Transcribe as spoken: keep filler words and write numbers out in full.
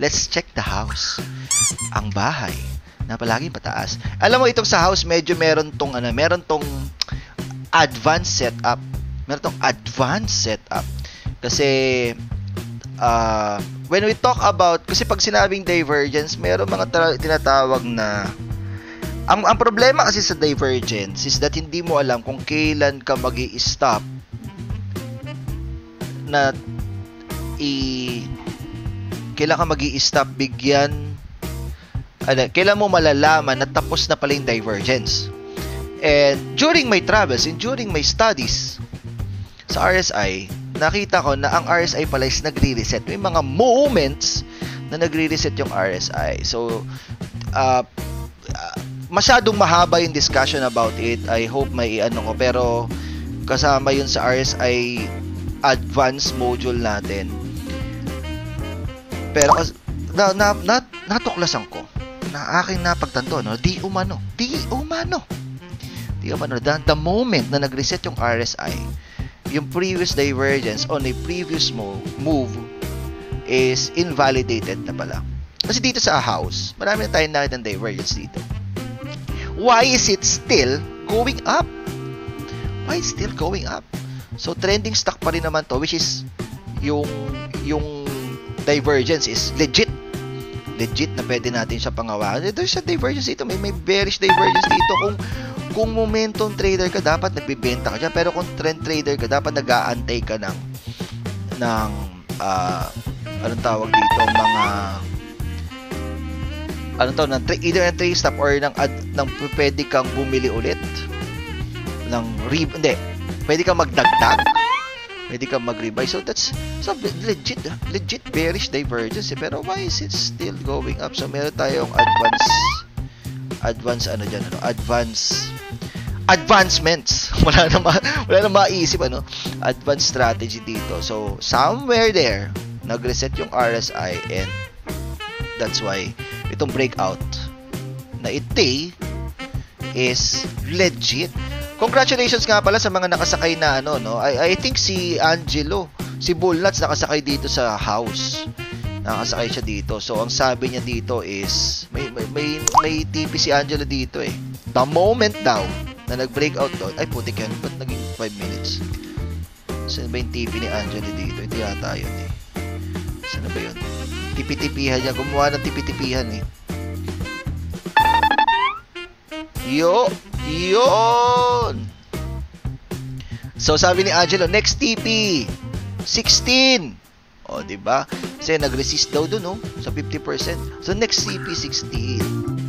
Let's check the house. Ang bahay na palaging pataas. Alam mo, itong sa house, medyo meron tong, ano, meron tong advanced setup. Meron tong advanced setup. Kasi, uh, when we talk about, kasi pag sinabing divergence, meron mga tinatawag na, ang, ang problema kasi sa divergence is that hindi mo alam kung kailan ka mag-i-stop na i, kailan ka mag-i-stop bigyan, kailan mo malalaman na tapos na pala yung divergence. And during my travels and during my studies sa R S I, nakita ko na ang R S I pala is nagre-reset. May mga moments na nagre-reset yung R S I. So, uh, uh, masyadong mahaba yung discussion about it. I hope may ano ko. Pero, kasama yun sa R S I advanced module natin. Pero, na, na, na, natuklasan ko na aking napagtanto, no? Di umano. Di umano. Di umano. The, the moment na nag-reset yung R S I, yung previous divergence on a previous mo- move is invalidated na pala. Kasi dito sa house, marami na tayong nakita ng divergence dito. Why is it still going up? Why is it still going up? So, trending stock pa rin naman to, which is yung, yung divergence is legit. Legit na pwede natin siya pangawakan. There's a divergence dito. May, may bearish divergence dito. Kung Kung momentum trader ka, dapat nagbibenta ka dyan. Pero kung trend trader ka, dapat nag-aantay ka ng, ng, uh, anong tawag dito, mga, anong tawag, ng, either ng trade stop or ng, ad, ng pwede kang bumili ulit. Ng, re, hindi, pwede kang magdagdag. Pwede kang mag-rebuy. So, that's, so, legit, legit bearish divergence. Eh. Pero why is it still going up? So, meron tayong advance, advance ano dyan, ano, advance advancements. Wala na, ma, wala na maisip, ano, advanced strategy dito. So, somewhere there, nag-reset yung R S I and that's why itong breakout na ite is legit. Congratulations nga pala sa mga nakasakay na, ano, no? I, I think si Angelo, si Bullnuts, nakasakay dito sa house. Nakasakay siya dito. So, ang sabi niya dito is, may, may, may, may T P si Angelo dito eh. The moment daw, na nag-breakout doon, ay putik yan, ba't naging five minutes? Saan ba yung T P ni Angelo dito? Ito yata yun eh. Saan ba yun? Tipi-tipihan niya. Gumawa ng tipi-tipihan eh. Yo! Yun! So, sabi ni Angelo, next T P! sixteen! O, diba? Kasi nag-resist daw dun, no? Sa fifty percent. So, next C P sixteen.